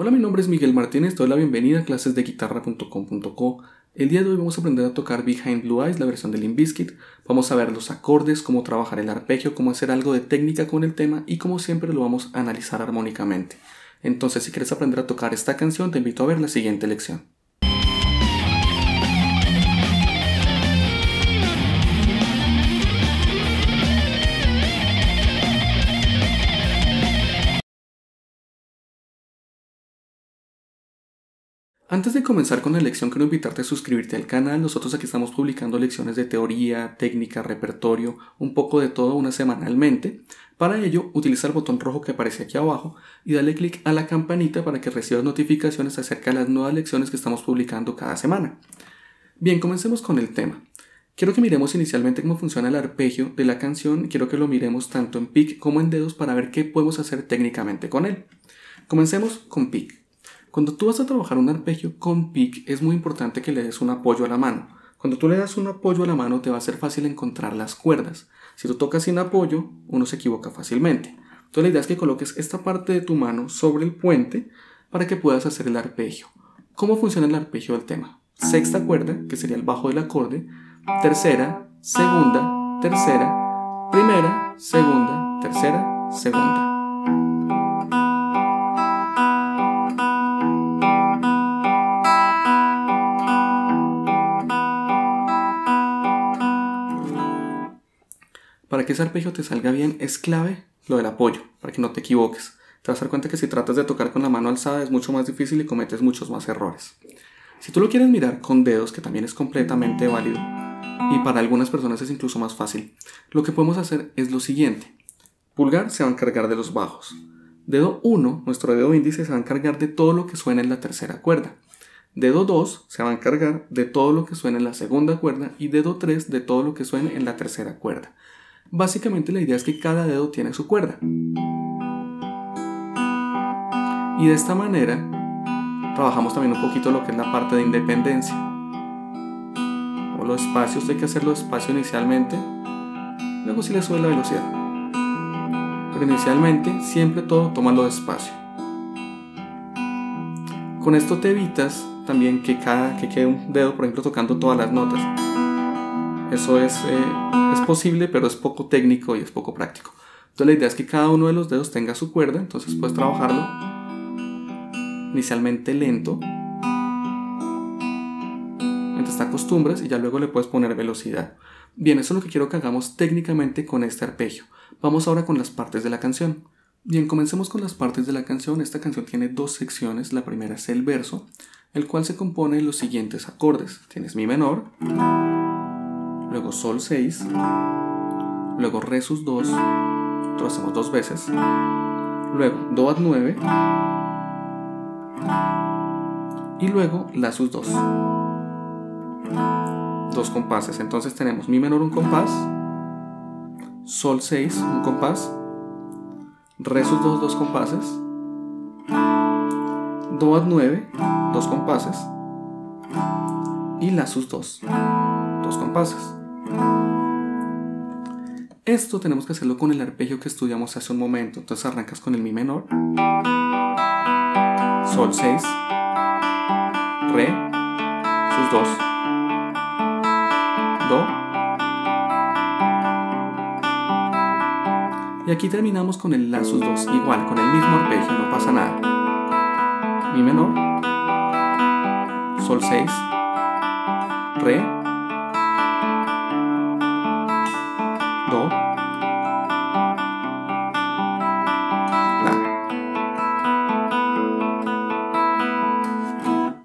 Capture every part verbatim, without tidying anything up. Hola, mi nombre es Miguel Martínez, te doy la bienvenida a clases de guitarra punto com punto co. El día de hoy vamos a aprender a tocar Behind Blue Eyes, la versión de Limp Bizkit. Vamos a ver los acordes, cómo trabajar el arpegio, cómo hacer algo de técnica con el tema y como siempre lo vamos a analizar armónicamente. Entonces, si quieres aprender a tocar esta canción, te invito a ver la siguiente lección. Antes de comenzar con la lección, quiero invitarte a suscribirte al canal. Nosotros aquí estamos publicando lecciones de teoría, técnica, repertorio, un poco de todo, una semanalmente. Para ello, utiliza el botón rojo que aparece aquí abajo y dale clic a la campanita para que recibas notificaciones acerca de las nuevas lecciones que estamos publicando cada semana. Bien, comencemos con el tema. Quiero que miremos inicialmente cómo funciona el arpegio de la canción. Quiero que lo miremos tanto en pick como en dedos para ver qué podemos hacer técnicamente con él. Comencemos con pick. Cuando tú vas a trabajar un arpegio con pick, es muy importante que le des un apoyo a la mano. Cuando tú le das un apoyo a la mano, te va a ser fácil encontrar las cuerdas. Si tú tocas sin apoyo, uno se equivoca fácilmente. Entonces la idea es que coloques esta parte de tu mano sobre el puente para que puedas hacer el arpegio. ¿Cómo funciona el arpegio del tema? Sexta cuerda, que sería el bajo del acorde. Tercera, segunda, tercera, primera, segunda, tercera, segunda. Para que ese arpegio te salga bien es clave lo del apoyo, para que no te equivoques. Te vas a dar cuenta que si tratas de tocar con la mano alzada es mucho más difícil y cometes muchos más errores. Si tú lo quieres mirar con dedos, que también es completamente válido, y para algunas personas es incluso más fácil, lo que podemos hacer es lo siguiente. Pulgar se va a encargar de los bajos. Dedo uno, nuestro dedo índice, se va a encargar de todo lo que suena en la tercera cuerda. Dedo dos se va a encargar de todo lo que suena en la segunda cuerda y dedo tres de todo lo que suene en la tercera cuerda. Básicamente la idea es que cada dedo tiene su cuerda. Y de esta manera trabajamos también un poquito lo que es la parte de independencia. O los espacios, hay que hacerlo despacio inicialmente, luego sí le sube la velocidad. Pero inicialmente siempre todo tómalo despacio. Con esto te evitas también que, cada, que quede un dedo, por ejemplo, tocando todas las notas. Eso es, eh, es posible, pero es poco técnico y es poco práctico. Entonces la idea es que cada uno de los dedos tenga su cuerda, entonces puedes trabajarlo inicialmente lento, mientras te acostumbras y ya luego le puedes poner velocidad. Bien, eso es lo que quiero que hagamos técnicamente con este arpegio. Vamos ahora con las partes de la canción. Bien, comencemos con las partes de la canción. Esta canción tiene dos secciones. La primera es el verso, el cual se compone de los siguientes acordes. Tienes mi menor, luego sol seis, luego re sus dos, lo hacemos dos veces, luego do ad nueve y luego la sus dos, dos compases. Entonces tenemos mi menor un compás, sol seis un compás, re sus dos dos compases, do ad nueve dos compases y la sus dos, dos compases. Esto tenemos que hacerlo con el arpegio que estudiamos hace un momento. Entonces arrancas con el mi menor, sol seis, re, sus dos, do. Y aquí terminamos con el la sus dos, igual, con el mismo arpegio, no pasa nada. Mi menor, sol seis, re, do, la.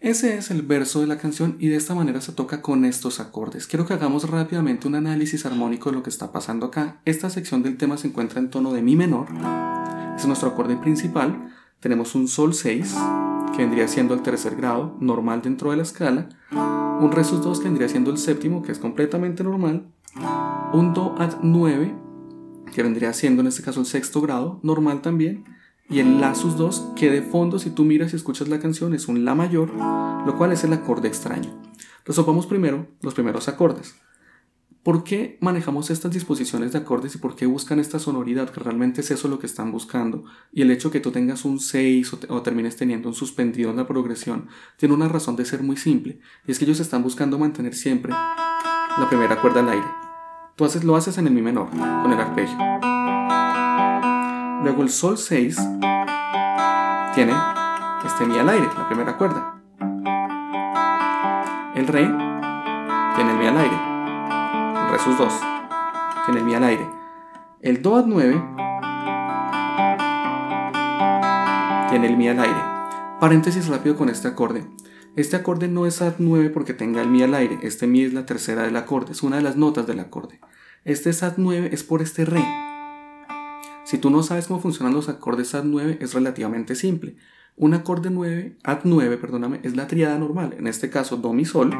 Ese es el verso de la canción y de esta manera se toca con estos acordes. Quiero que hagamos rápidamente un análisis armónico de lo que está pasando acá. Esta sección del tema se encuentra en tono de mi menor, es nuestro acorde principal. Tenemos un sol seis, que vendría siendo el tercer grado, normal dentro de la escala, un re sus dos, que vendría siendo el séptimo, que es completamente normal, un do ad nueve, que vendría siendo en este caso el sexto grado, normal también, y el la sus dos, que de fondo, si tú miras y escuchas la canción, es un la mayor, lo cual es el acorde extraño. Resolvamos primero los primeros acordes. ¿Por qué manejamos estas disposiciones de acordes y por qué buscan esta sonoridad? Que realmente es eso lo que están buscando. Y el hecho de que tú tengas un seis o, te, o termines teniendo un suspendido en la progresión tiene una razón de ser muy simple. Y es que ellos están buscando mantener siempre la primera cuerda al aire. Tú haces, lo haces en el mi menor, con el arpegio. Luego el sol seis tiene este mi al aire, la primera cuerda. El re tiene el mi al aire. Re sus dos, tiene el mi al aire. El do ad nueve tiene el mi al aire. Paréntesis rápido con este acorde. Este acorde no es ad nueve porque tenga el mi al aire. Este mi es la tercera del acorde, es una de las notas del acorde. Este es ad nueve, es por este re. Si tú no sabes cómo funcionan los acordes ad nueve, es relativamente simple. Un acorde nueve, ad nueve, perdóname, es la triada normal. En este caso, do, mi, sol.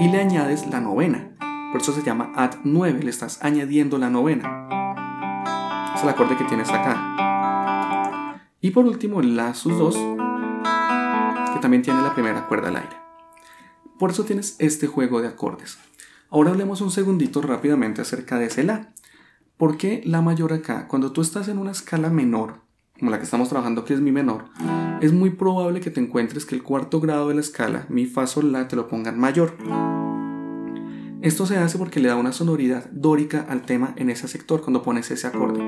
Y le añades la novena. Por eso se llama ad nueve, le estás añadiendo la novena. Es el acorde que tienes acá. Y por último, la sus dos, que también tiene la primera cuerda al aire. Por eso tienes este juego de acordes. Ahora hablemos un segundito rápidamente acerca de ese la. ¿Por qué la mayor acá? Cuando tú estás en una escala menor, como la que estamos trabajando que es mi menor, es muy probable que te encuentres que el cuarto grado de la escala, mi, fa, sol, la, te lo pongan mayor. Esto se hace porque le da una sonoridad dórica al tema en ese sector cuando pones ese acorde.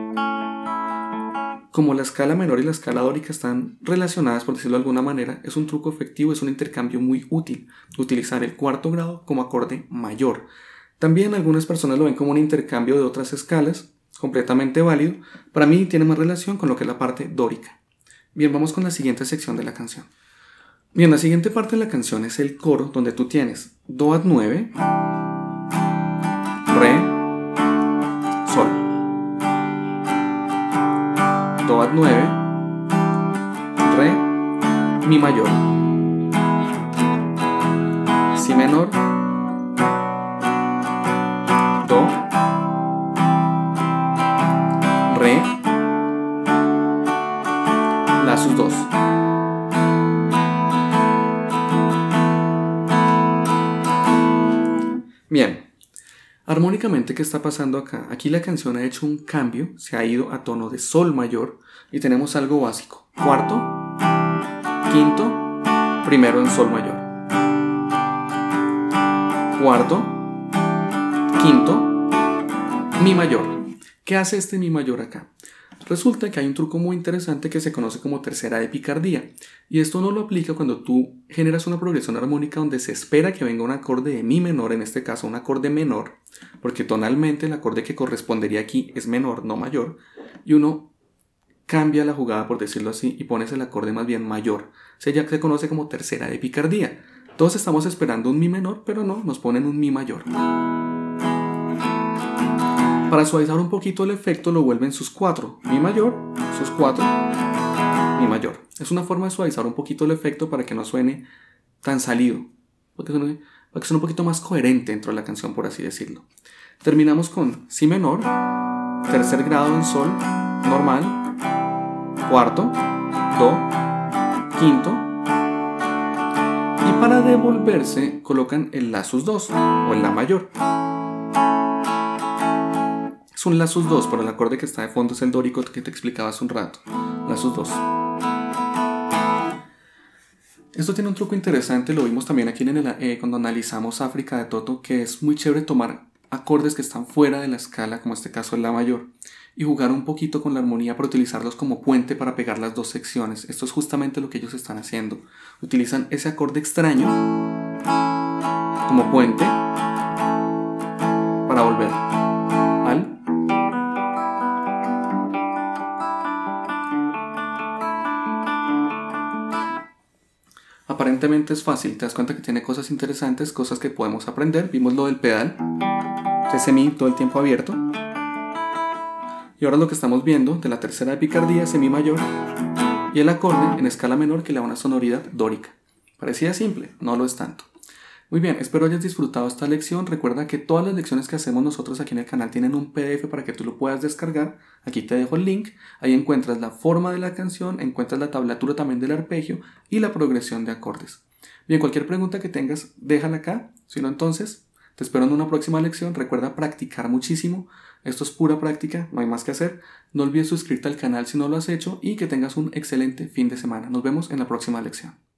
Como la escala menor y la escala dórica están relacionadas, por decirlo de alguna manera, es un truco efectivo, es un intercambio muy útil, utilizar el cuarto grado como acorde mayor. También algunas personas lo ven como un intercambio de otras escalas, completamente válido. Para mí tiene más relación con lo que es la parte dórica. Bien, vamos con la siguiente sección de la canción. Bien, la siguiente parte de la canción es el coro, donde tú tienes do ad nueve, re, sol, do ad nueve, re, mi mayor, si menor, do, re, la sus dos. Bien. Armónicamente, ¿qué está pasando acá? Aquí la canción ha hecho un cambio, se ha ido a tono de sol mayor y tenemos algo básico. Cuarto, quinto, primero en sol mayor. Cuarto, quinto, mi mayor. ¿Qué hace este mi mayor acá? Resulta que hay un truco muy interesante que se conoce como tercera de picardía, y esto no lo aplica cuando tú generas una progresión armónica donde se espera que venga un acorde de mi menor, en este caso un acorde menor, porque tonalmente el acorde que correspondería aquí es menor, no mayor, y uno cambia la jugada, por decirlo así, y pones el acorde más bien mayor. O sea, ya se conoce como tercera de picardía. Todos estamos esperando un mi menor, pero no, nos ponen un mi mayor. Para suavizar un poquito el efecto lo vuelven sus cuatro, mi mayor, sus cuatro, mi mayor. Es una forma de suavizar un poquito el efecto para que no suene tan salido, para que suene, para que suene un poquito más coherente dentro de la canción, por así decirlo. Terminamos con si menor, tercer grado en sol, normal, cuarto, do, quinto. Y para devolverse colocan el la sus dos o el la mayor. Un la sus dos, pero el acorde que está de fondo es el dórico que te explicaba hace un rato, la sus dos. Esto tiene un truco interesante, lo vimos también aquí en el, eh, cuando analizamos África de Toto, que es muy chévere tomar acordes que están fuera de la escala, como en este caso es la mayor, y jugar un poquito con la armonía para utilizarlos como puente para pegar las dos secciones. Esto es justamente lo que ellos están haciendo, utilizan ese acorde extraño como puente para volver. Aparentemente es fácil, te das cuenta que tiene cosas interesantes, cosas que podemos aprender. Vimos lo del pedal, ese mi todo el tiempo abierto. Y ahora lo que estamos viendo de la tercera de picardía, ese mi mayor, y el acorde en escala menor que le da una sonoridad dórica. Parecía simple, no lo es tanto. Muy bien, espero hayas disfrutado esta lección. Recuerda que todas las lecciones que hacemos nosotros aquí en el canal tienen un P D F para que tú lo puedas descargar. Aquí te dejo el link. Ahí encuentras la forma de la canción, encuentras la tablatura también del arpegio y la progresión de acordes. Bien, cualquier pregunta que tengas, déjala acá. Si no, entonces, Te espero en una próxima lección. Recuerda practicar muchísimo. Esto es pura práctica, no hay más que hacer. No olvides suscribirte al canal si no lo has hecho y que tengas un excelente fin de semana. Nos vemos en la próxima lección.